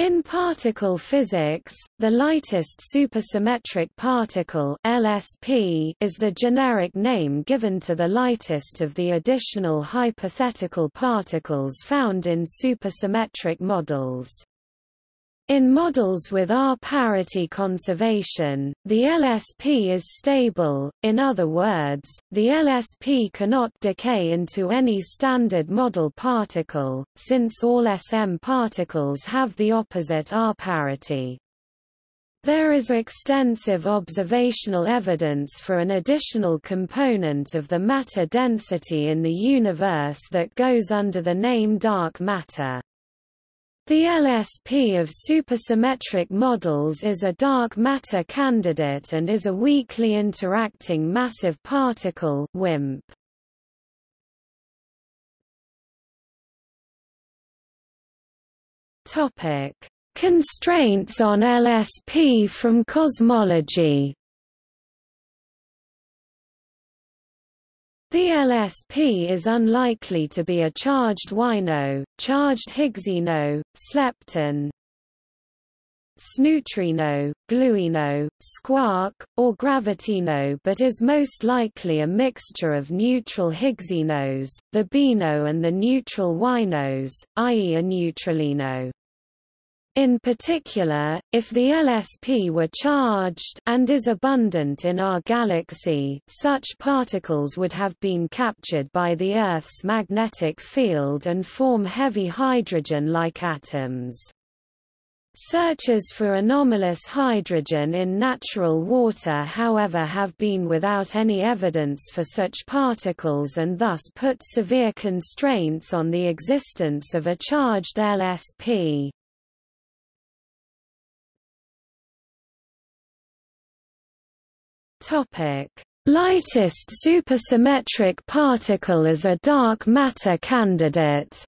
In particle physics, the lightest supersymmetric particle (LSP) is the generic name given to the lightest of the additional hypothetical particles found in supersymmetric models. In models with R-parity conservation, the LSP is stable. In other words, the LSP cannot decay into any standard model particle, since all SM particles have the opposite R-parity. There is extensive observational evidence for an additional component of the matter density in the universe that goes under the name dark matter. The LSP of supersymmetric models is a dark matter candidate and is a weakly interacting massive particle (WIMP). Topic: Constraints on LSP from cosmology. The LSP is unlikely to be a charged Wino, charged Higgsino, Slepton, Sneutrino, Gluino, Squark, or Gravitino, but is most likely a mixture of neutral Higgsinos, the Bino and the neutral Winos, i.e. a neutralino. In particular, if the LSP were charged and is abundant in our galaxy, such particles would have been captured by the Earth's magnetic field and form heavy hydrogen-like atoms. Searches for anomalous hydrogen in natural water, however, have been without any evidence for such particles and thus put severe constraints on the existence of a charged LSP. Lightest supersymmetric particle as a dark matter candidate.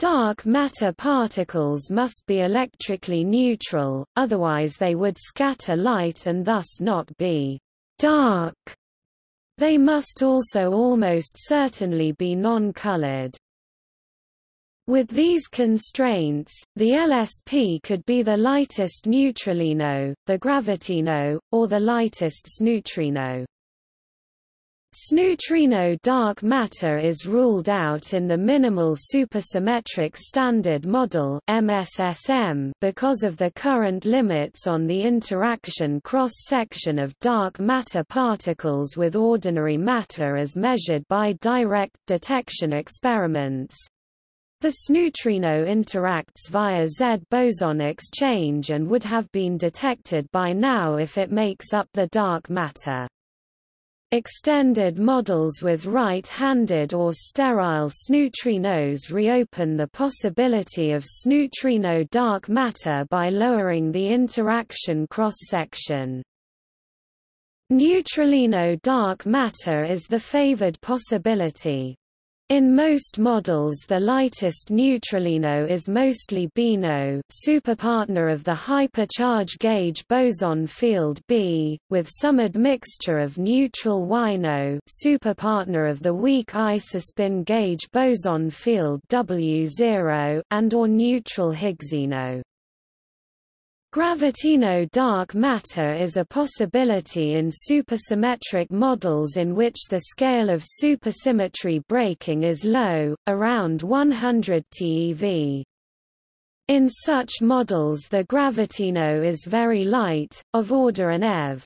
Dark matter particles must be electrically neutral, otherwise they would scatter light and thus not be dark. They must also almost certainly be non-colored. With these constraints, the LSP could be the lightest neutralino, the Gravitino, or the lightest Sneutrino. Sneutrino dark matter is ruled out in the minimal supersymmetric standard model (MSSM) because of the current limits on the interaction cross-section of dark matter particles with ordinary matter as measured by direct detection experiments. The Sneutrino interacts via Z boson exchange and would have been detected by now if it makes up the dark matter. Extended models with right-handed or sterile Sneutrinos reopen the possibility of Sneutrino dark matter by lowering the interaction cross-section. Neutralino dark matter is the favored possibility. In most models, the lightest neutralino is mostly Bino, superpartner of the hypercharge gauge boson field B, with some admixture of neutral Wino, superpartner of the weak isospin gauge boson field W0, and/or neutral Higgsino. Gravitino dark matter is a possibility in supersymmetric models in which the scale of supersymmetry breaking is low, around 100 TeV. In such models, the Gravitino is very light, of order an eV.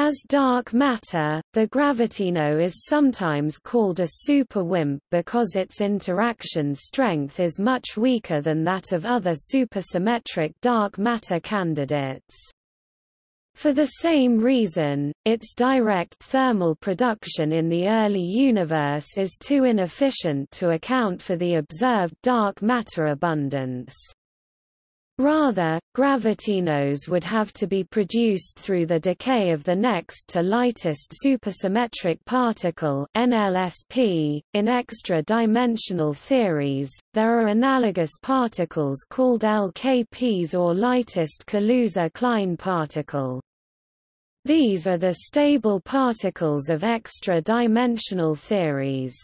As dark matter, the Gravitino is sometimes called a super-WIMP because its interaction strength is much weaker than that of other supersymmetric dark matter candidates. For the same reason, its direct thermal production in the early universe is too inefficient to account for the observed dark matter abundance. Rather, gravitinos would have to be produced through the decay of the next to lightest supersymmetric particle (NLSP). In extra-dimensional theories, there are analogous particles called LKPs or lightest Kaluza-Klein particle. These are the stable particles of extra-dimensional theories.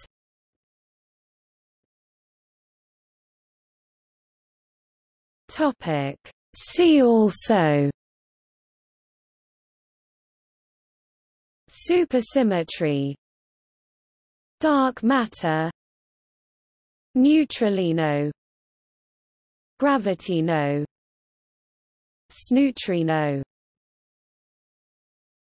Topic. See also: supersymmetry, dark matter, neutralino, Gravitino, Sneutrino.